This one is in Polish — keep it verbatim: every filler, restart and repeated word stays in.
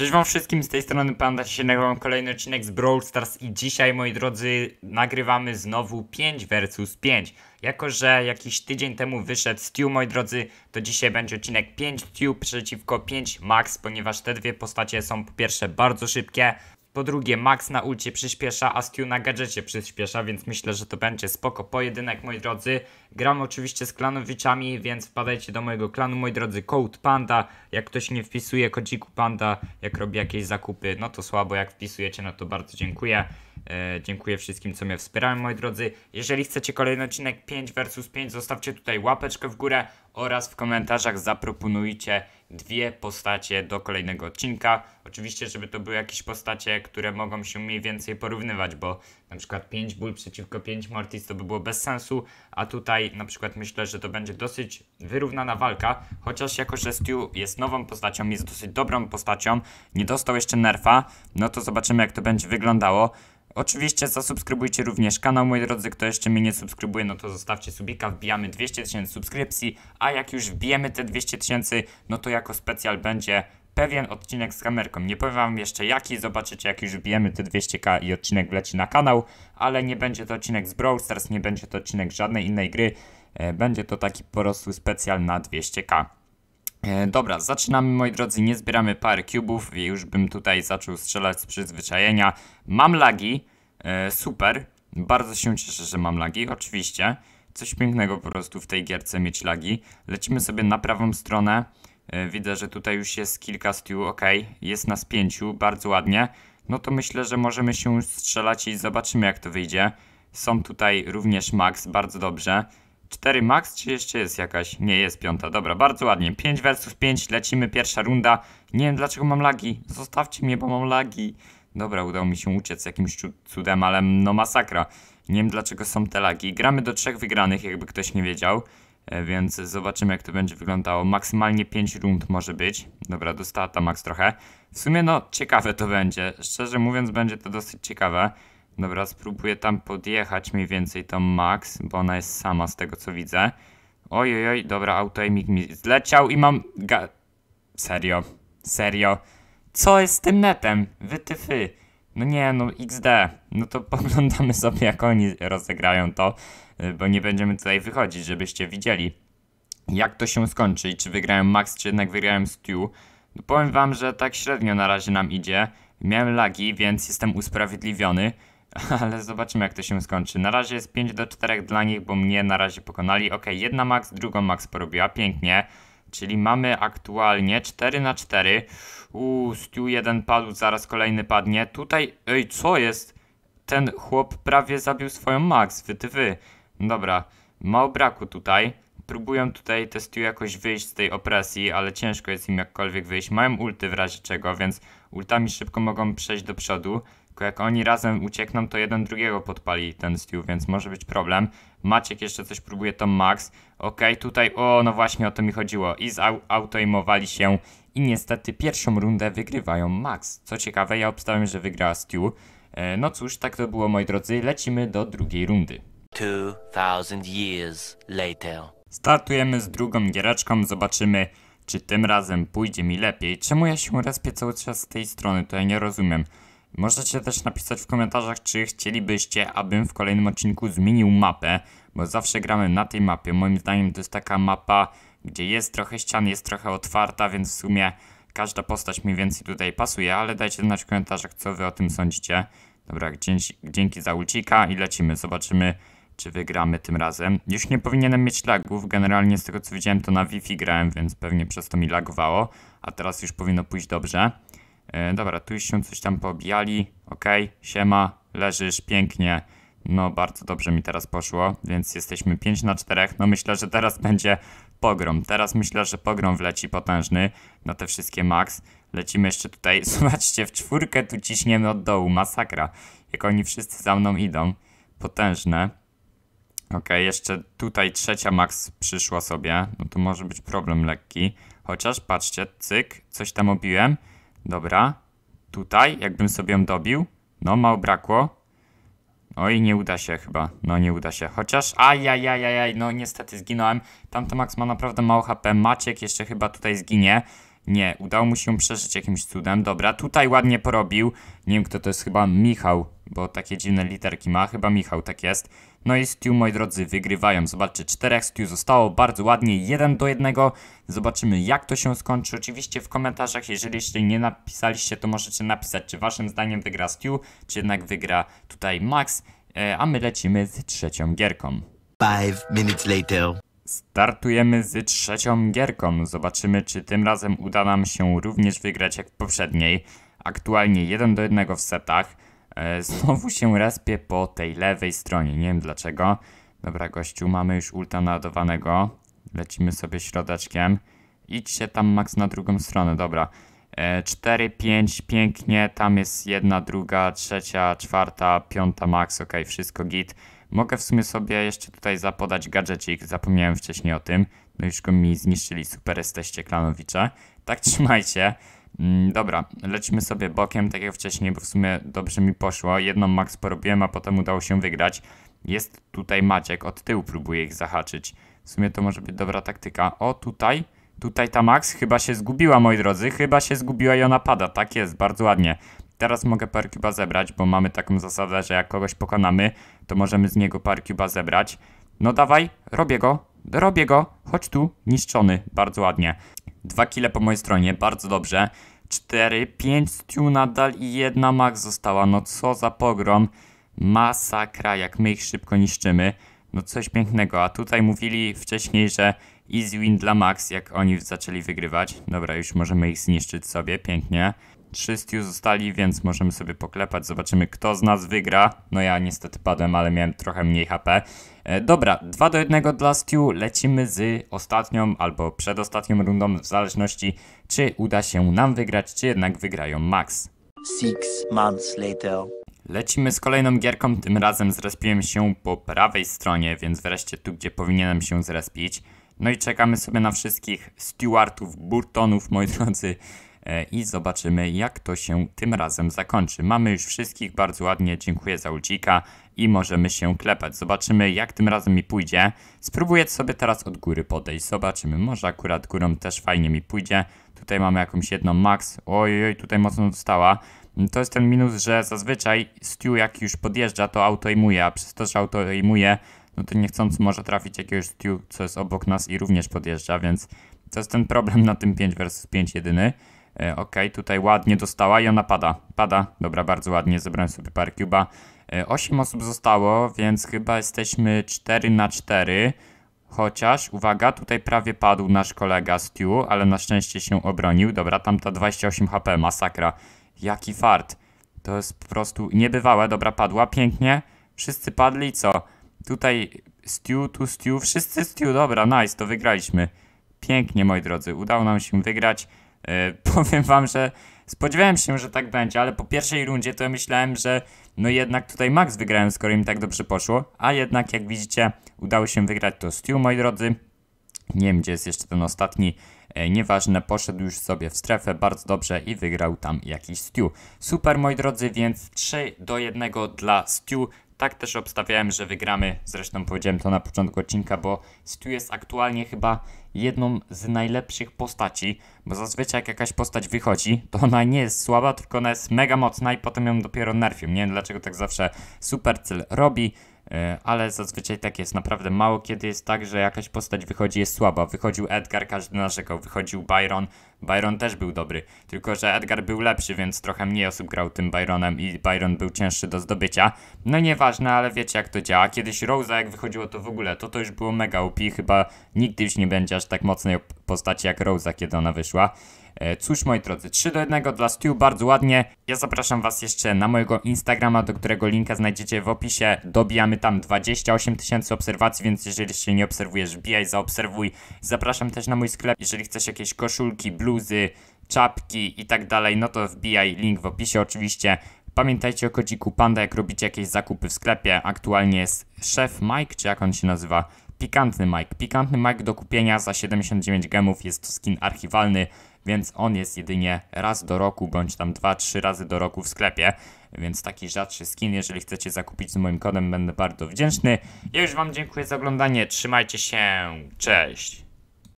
Cześć wam wszystkim, z tej strony Panda, dzisiaj nagrywam kolejny odcinek z Brawl Stars i dzisiaj, moi drodzy, nagrywamy znowu pięć versus pięć. Jako że jakiś tydzień temu wyszedł Stu, moi drodzy, to dzisiaj będzie odcinek pięć Stu przeciwko pięć Max, ponieważ te dwie postacie są po pierwsze bardzo szybkie, po drugie Max na ulcie przyspiesza, a Stu na gadżecie przyspiesza, więc myślę, że to będzie spoko pojedynek, moi drodzy. Gram oczywiście z klanowiczami, więc wpadajcie do mojego klanu, moi drodzy, Code Panda. Jak ktoś nie wpisuje kodziku Panda, jak robi jakieś zakupy, no to słabo, jak wpisujecie, no to bardzo dziękuję. E, dziękuję wszystkim, co mnie wspierają, moi drodzy. Jeżeli chcecie kolejny odcinek pięć versus pięć, zostawcie tutaj łapeczkę w górę oraz w komentarzach zaproponujcie dwie postacie do kolejnego odcinka. Oczywiście, żeby to były jakieś postacie, które mogą się mniej więcej porównywać, bo na przykład pięć Bull przeciwko pięć Mortis to by było bez sensu, a tutaj na przykład myślę, że to będzie dosyć wyrównana walka, chociaż jako że Stu jest nową postacią, jest dosyć dobrą postacią, nie dostał jeszcze nerfa, no to zobaczymy, jak to będzie wyglądało. Oczywiście zasubskrybujcie również kanał, moi drodzy, kto jeszcze mnie nie subskrybuje, no to zostawcie subika, wbijamy dwieście tysięcy subskrypcji, a jak już wbijemy te dwieście tysięcy, no to jako specjal będzie pewien odcinek z kamerką, nie powiem wam jeszcze jaki, zobaczycie jak już wbijemy te dwieście tysięcy i odcinek wleci na kanał, ale nie będzie to odcinek z Brawl Stars, nie będzie to odcinek żadnej innej gry, będzie to taki po prostu specjal na dwieście tysięcy. Dobra, zaczynamy, moi drodzy, nie zbieramy pary cubów, już bym tutaj zaczął strzelać z przyzwyczajenia. Mam lagi, e, super, bardzo się cieszę, że mam lagi, oczywiście. Coś pięknego po prostu w tej gierce mieć lagi. Lecimy sobie na prawą stronę, e, widzę, że tutaj już jest kilka Stu, ok, jest nas pięciu, bardzo ładnie. No to myślę, że możemy się strzelać i zobaczymy, jak to wyjdzie. Są tutaj również Max, bardzo dobrze. cztery Max, czy jeszcze jest jakaś? Nie, jest piąta, dobra, bardzo ładnie. pięć versus pięć, lecimy, pierwsza runda. Nie wiem, dlaczego mam lagi, zostawcie mnie, bo mam lagi. Dobra, udało mi się uciec jakimś cudem, ale no masakra. Nie wiem, dlaczego są te lagi. Gramy do trzech wygranych, jakby ktoś nie wiedział, więc zobaczymy, jak to będzie wyglądało. Maksymalnie pięć rund może być. Dobra, dostała ta Max trochę. W sumie no, ciekawe to będzie, szczerze mówiąc będzie to dosyć ciekawe. Dobra, spróbuję tam podjechać mniej więcej tą Max, bo ona jest sama z tego, co widzę. Ojojoj, oj, dobra, autoimik mi zleciał i mam... Ga... Serio, serio. Co jest z tym netem? Wytyfy. No nie, no iks de. No to poglądamy sobie, jak oni rozegrają to, bo nie będziemy tutaj wychodzić, żebyście widzieli, jak to się skończy i czy wygrają Max, czy jednak wygrają Stu. No powiem wam, że tak średnio na razie nam idzie. Miałem lagi, więc jestem usprawiedliwiony. Ale zobaczymy, jak to się skończy. Na razie jest pięć do czterech dla nich, bo mnie na razie pokonali. Ok, jedna Max, drugą Max porobiła, pięknie. Czyli mamy aktualnie cztery na cztery. Uuu, Stu jeden padł, zaraz kolejny padnie. Tutaj, ej, co jest? Ten chłop prawie zabił swoją Max, wy ty wy. Dobra, mało braku tutaj. Próbują tutaj te Stu jakoś wyjść z tej opresji, ale ciężko jest im jakkolwiek wyjść. Mają ulty w razie czego, więc ultami szybko mogą przejść do przodu. Tylko jak oni razem uciekną, to jeden drugiego podpali ten Stu, więc może być problem. Maciek jeszcze coś próbuje, to Max. Okej, tutaj, o no właśnie o to mi chodziło. I zautoimowali się i niestety pierwszą rundę wygrywają Max. Co ciekawe, ja obstawiam, że wygrała Stu. E, no cóż, tak to było, moi drodzy. Lecimy do drugiej rundy. two thousand years later. Startujemy z drugą giereczką, zobaczymy, czy tym razem pójdzie mi lepiej. Czemu ja się respię cały czas z tej strony, to ja nie rozumiem. Możecie też napisać w komentarzach, czy chcielibyście, abym w kolejnym odcinku zmienił mapę, bo zawsze gramy na tej mapie. Moim zdaniem to jest taka mapa, gdzie jest trochę ścian, jest trochę otwarta, więc w sumie każda postać mniej więcej tutaj pasuje, ale dajcie znać w komentarzach, co wy o tym sądzicie. Dobra, dzięki, dzięki za ulcika i lecimy, zobaczymy, czy wygramy tym razem. Już nie powinienem mieć lagów, generalnie z tego, co widziałem, to na Wi-Fi grałem, więc pewnie przez to mi lagowało, a teraz już powinno pójść dobrze. E, dobra, tu już się coś tam poobijali, okej, okay, siema, leżysz, pięknie, no bardzo dobrze mi teraz poszło, więc jesteśmy pięć na cztery, no myślę, że teraz będzie pogrom, teraz myślę, że pogrom wleci potężny na te wszystkie Max, lecimy jeszcze tutaj, zobaczcie, w czwórkę tu ciśniemy od dołu, masakra, jak oni wszyscy za mną idą, potężne. Okej, okay, jeszcze tutaj trzecia Max przyszła sobie, no to może być problem lekki, chociaż patrzcie, cyk, coś tam obiłem. Dobra, tutaj jakbym sobie ją dobił, no mało brakło. Oj, nie uda się chyba, no nie uda się, chociaż ajajajajaj, no niestety zginąłem. Tamta Max ma naprawdę mało H P, Maciek jeszcze chyba tutaj zginie. Nie, udało mu się przeżyć jakimś cudem. Dobra, tutaj ładnie porobił. Nie wiem, kto to jest, chyba Michał, bo takie dziwne literki ma. Chyba Michał, tak jest. No i Stu, moi drodzy, wygrywają. Zobaczcie, czterech Stu zostało, bardzo ładnie, jeden do jednego. Zobaczymy, jak to się skończy. Oczywiście w komentarzach, jeżeli jeszcze nie napisaliście, to możecie napisać, czy waszym zdaniem wygra Stu, czy jednak wygra tutaj Max. A my lecimy z trzecią gierką. five minutes later. Startujemy z trzecią gierką. Zobaczymy, czy tym razem uda nam się również wygrać jak w poprzedniej. Aktualnie jeden do jednego w setach. E, znowu się respię po tej lewej stronie. Nie wiem dlaczego. Dobra, gościu, mamy już ulta naładowanego. Lecimy sobie środeczkiem. Idźcie tam, Max, na drugą stronę. Dobra. E, cztery, pięć, pięknie. Tam jest jedna, druga, trzecia, czwarta, piąta, Max. Okej, wszystko git. Mogę w sumie sobie jeszcze tutaj zapodać gadżecik, zapomniałem wcześniej o tym. No już go mi zniszczyli, super jesteście, klanowicze. Tak, trzymajcie. Mm, dobra, lećmy sobie bokiem, tak jak wcześniej, bo w sumie dobrze mi poszło. Jedną Max porobiłem, a potem udało się wygrać. Jest tutaj Maciek, od tyłu próbuję ich zahaczyć. W sumie to może być dobra taktyka. O, tutaj, tutaj ta Max chyba się zgubiła, moi drodzy. Chyba się zgubiła i ona pada, tak jest, bardzo ładnie. Teraz mogę PowerCube'a zebrać, bo mamy taką zasadę, że jak kogoś pokonamy, to możemy z niego PowerCube'a zebrać. No dawaj, robię go, robię go, chodź tu, niszczony, bardzo ładnie. Dwa kile po mojej stronie, bardzo dobrze. Cztery, pięć Stu nadal i jedna Max została, no co za pogrom. Masakra, jak my ich szybko niszczymy. No coś pięknego, a tutaj mówili wcześniej, że easy win dla Max, jak oni zaczęli wygrywać. Dobra, już możemy ich zniszczyć sobie, pięknie. Trzy Stu zostali, więc możemy sobie poklepać. Zobaczymy, kto z nas wygra. No ja niestety padłem, ale miałem trochę mniej H P. E, dobra, dwa do jednego dla Stu. Lecimy z ostatnią albo przedostatnią rundą, w zależności czy uda się nam wygrać, czy jednak wygrają Max. six months later. Lecimy z kolejną gierką. Tym razem zrespiłem się po prawej stronie, więc wreszcie tu, gdzie powinienem się zrespić. No i czekamy sobie na wszystkich Stewartów, Burtonów, moi drodzy. I zobaczymy, jak to się tym razem zakończy. Mamy już wszystkich bardzo ładnie, dziękuję za ulcika i możemy się klepać. Zobaczymy, jak tym razem mi pójdzie. Spróbuję sobie teraz od góry podejść. Zobaczymy, może akurat górą też fajnie mi pójdzie. Tutaj mamy jakąś jedną Max. Ojoj, tutaj mocno dostała. To jest ten minus, że zazwyczaj Stu, jak już podjeżdża, to autoaimuje, a przez to, że autoaimuje, no to niechcący może trafić jakiegoś Stu, co jest obok nas i również podjeżdża, więc to jest ten problem na tym pięć versus pięć jedyny. Okej, okay, tutaj ładnie dostała i ona pada, pada, dobra, bardzo ładnie, zebrałem sobie PowerCube'a. osiem osób zostało, więc chyba jesteśmy cztery na cztery, chociaż, uwaga, tutaj prawie padł nasz kolega Stu, ale na szczęście się obronił. Dobra, tamta dwadzieścia osiem HP, masakra, jaki fart, to jest po prostu niebywałe. Dobra, padła, pięknie, wszyscy padli, co? Tutaj Stu, tu Stu, wszyscy Stu, dobra, nice, to wygraliśmy. Pięknie, moi drodzy, udało nam się wygrać. Yy, powiem wam, że spodziewałem się, że tak będzie, ale po pierwszej rundzie to ja myślałem, że no jednak tutaj Max wygrałem, skoro im tak dobrze poszło, a jednak jak widzicie udało się wygrać to Stu, moi drodzy. Nie wiem, gdzie jest jeszcze ten ostatni, e, nieważne, poszedł już sobie w strefę, bardzo dobrze i wygrał tam jakiś Stu. Super, moi drodzy, więc trzy do jednego dla Stu. Tak też obstawiałem, że wygramy, zresztą powiedziałem to na początku odcinka, bo Stu jest aktualnie chyba jedną z najlepszych postaci, bo zazwyczaj jak jakaś postać wychodzi, to ona nie jest słaba, tylko ona jest mega mocna i potem ją dopiero nerfią. Nie wiem, dlaczego tak zawsze Supercell robi, yy, ale zazwyczaj tak jest, naprawdę mało kiedy jest tak, że jakaś postać wychodzi, jest słaba. Wychodził Edgar, każdy narzekał, wychodził Byron, Byron też był dobry, tylko że Edgar był lepszy, więc trochę mniej osób grał tym Byronem i Byron był cięższy do zdobycia. No nieważne, ale wiecie, jak to działa. Kiedyś Rosa, jak wychodziło, to w ogóle, to to już było mega O P, chyba nigdy już nie będzie aż tak mocnej postaci jak Rosa, kiedy ona wyszła. Cóż, moi drodzy, trzy do jednego dla Stu, bardzo ładnie. Ja zapraszam was jeszcze na mojego Instagrama, do którego linka znajdziecie w opisie. Dobijamy tam dwadzieścia osiem tysięcy obserwacji, więc jeżeli jeszcze nie obserwujesz, wbijaj, zaobserwuj. Zapraszam też na mój sklep, jeżeli chcesz jakieś koszulki, bluzy, czapki i tak dalej, no to wbijaj, link w opisie oczywiście. Pamiętajcie o kodziku Panda, jak robicie jakieś zakupy w sklepie. Aktualnie jest szef Mike, czy jak on się nazywa? Pikantny Mike. Pikantny Mike do kupienia za siedemdziesiąt dziewięć gemów, jest to skin archiwalny, więc on jest jedynie raz do roku, bądź tam dwa trzy razy do roku w sklepie, więc taki rzadszy skin, jeżeli chcecie zakupić z moim kodem, będę bardzo wdzięczny. Ja już wam dziękuję za oglądanie, trzymajcie się, cześć!